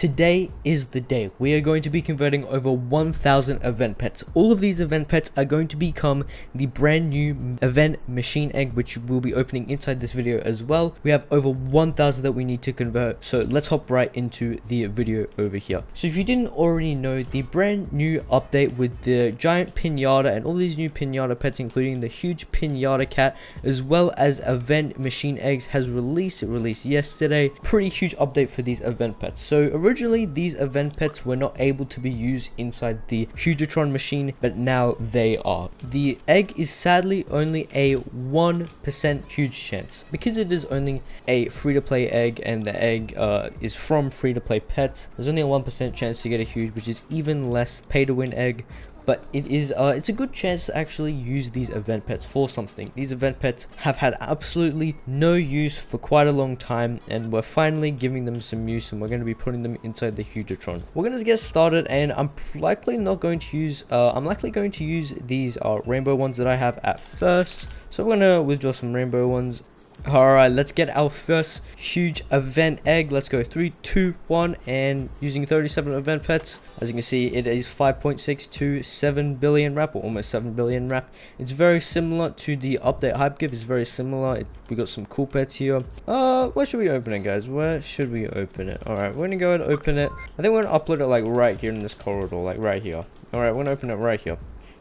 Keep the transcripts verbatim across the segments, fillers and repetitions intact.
Today is the day. We are going to be converting over one thousand event pets. All of these event pets are going to become the brand new event machine egg, which we'll be opening inside this video as well. We have over one thousand that we need to convert, so let's hop right into the video over here. So if you didn't already know, the brand new update with the giant pinata and all these new pinata pets, including the huge pinata cat, as well as event machine eggs, has released. It released yesterday. Pretty huge update for these event pets. So originally Originally, these event pets were not able to be used inside the Hugetron machine, but now they are. The egg is sadly only a one percent huge chance. Because it is only a free-to-play egg and the egg uh, is from free-to-play pets, there's only a one percent chance to get a huge, which is even less pay-to-win egg. But it is, uh, it's a good chance to actually use these event pets for something. These event pets have had absolutely no use for quite a long time, and we're finally giving them some use, and we're going to be putting them inside the Hugetron. We're going to get started, and I'm likely not going to use, uh, I'm likely going to use these uh, rainbow ones that I have at first. So we're going to withdraw some rainbow ones. Alright, let's get our first huge event egg. Let's go three, two, one, and using thirty-seven event pets. As you can see, it is five point six two seven billion rap, or almost seven billion rap. It's very similar to the update hype gift. It's very similar. It, we got some cool pets here. Uh, where should we open it, guys? Where should we open it? Alright, we're going to go and open it. I think we're going to upload it like right here in this corridor, like right here. Alright, we're going to open it right here.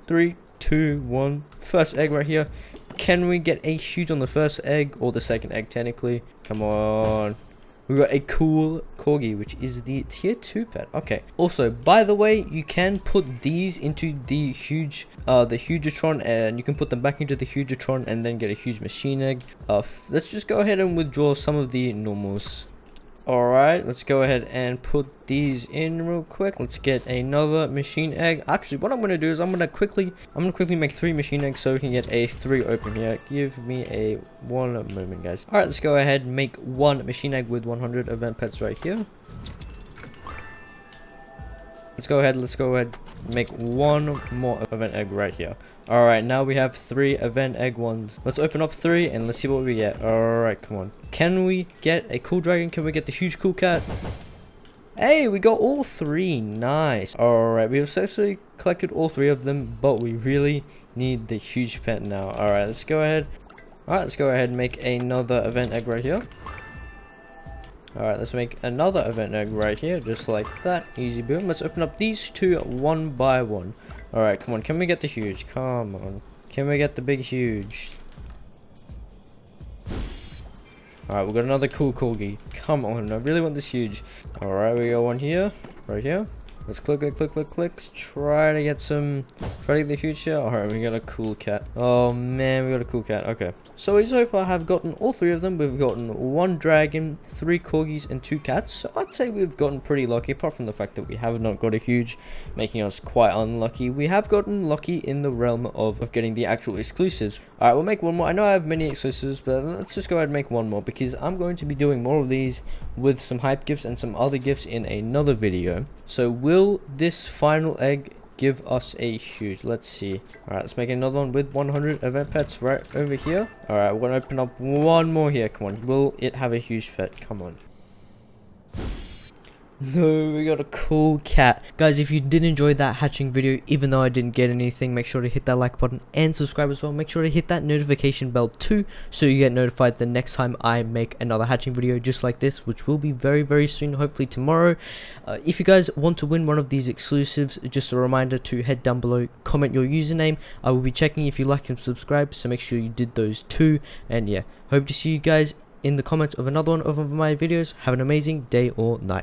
three, two, one. First egg right here. Can we get a huge on the first egg, or the second egg technically? Come on. We got a cool corgi, which is the tier two pet. Okay. Also, by the way, you can put these into the huge, uh, the Hugetron, and you can put them back into the Hugetron and then get a huge machine egg. Uh, let's just go ahead and withdraw some of the normals. All right, let's go ahead and put these in real quick. Let's get another machine egg. Actually, what I'm gonna do is I'm gonna quickly, I'm gonna quickly make three machine eggs so we can get a three open here. Give me a one moment, guys. All right, let's go ahead and make one machine egg with one hundred event pets right here. Let's go ahead. Let's go ahead. Make one more event egg right here. All right, now we have three event egg ones. Let's open up three and let's see what we get. All right, come on. Can we get a cool dragon? Can we get the huge cool cat? Hey, we got all three. Nice. All right, we have successfully collected all three of them, but we really need the huge pet now. All right, let's go ahead. All right, let's go ahead and make another event egg right here. Alright, let's make another event egg right here, just like that. Easy boom. Let's open up these two one by one. Alright, come on. Can we get the huge? Come on. Can we get the big huge? Alright, we've got another cool corgi. Come on. I really want this huge. Alright, we got one here. Right here. Let's click, click, click, click, click. Let's try to get some... Try to get the huge here. Alright, we got a cool cat. Oh, man. We got a cool cat. Okay. So we so far have gotten all three of them. We've gotten one dragon, three corgis, and two cats. So I'd say we've gotten pretty lucky, apart from the fact that we have not got a huge, making us quite unlucky. We have gotten lucky in the realm of, of getting the actual exclusives. Alright, we'll make one more. I know I have many exclusives, but let's just go ahead and make one more, because I'm going to be doing more of these with some hype gifts and some other gifts in another video. So will this final egg give us a huge? Let's see. All right, let's make another one with one hundred event pets right over here. All right, we're gonna open up one more here. Come on, will it have a huge pet? Come on. No, we got a cool cat. Guys, if you did enjoy that hatching video, even though I didn't get anything, make sure to hit that like button and subscribe as well. Make sure to hit that notification bell too, so you get notified the next time I make another hatching video just like this, which will be very, very soon, hopefully tomorrow. Uh, if you guys want to win one of these exclusives, just a reminder to head down below, comment your username. I will be checking if you like and subscribe, so make sure you did those too. And yeah, hope to see you guys in the comments of another one of my videos. Have an amazing day or night.